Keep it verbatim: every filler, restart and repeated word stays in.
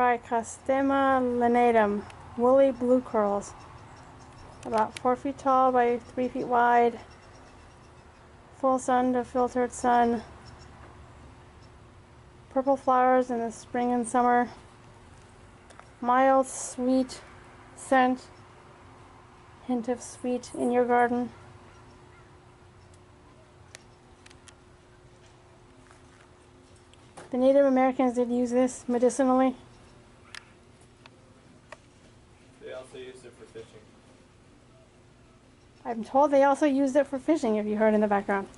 try Castema Linatum Woolly Blue Curls. About four feet tall by three feet wide. Full sun to filtered sun. Purple flowers in the spring and summer. Mild, sweet scent. Hint of sweet in your garden. The Native Americans did use this medicinally. They also used it for fishing. I'm told they also used it for fishing, if you heard in the background.